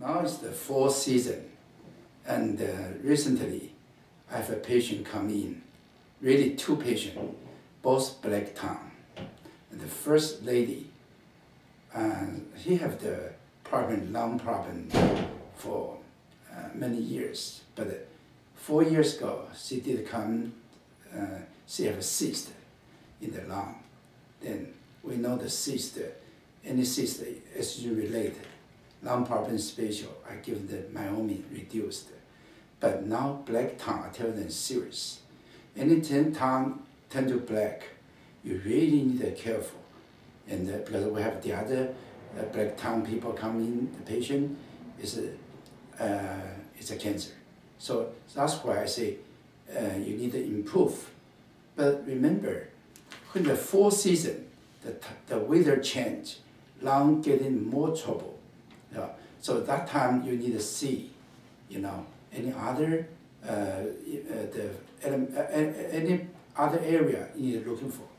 Now it's the fall season, and recently I have a patient come in, really two patients, both black tongue. And the first lady, he have the problem, lung problem for many years, but 4 years ago she did come, she have a cyst in the lung. Then we know the cyst, any cyst is related. Lung problem special, I give the Myomin reduced. But now black tongue, I tell them serious. Any tongue turn to black, you really need to be careful. And because we have the other black tongue people come in, the patient is it's a cancer. So that's why I say you need to improve. But remember, when the fall season, the weather change, lung getting more trouble. Yeah. So that time you need to see, any other any other area you need looking for.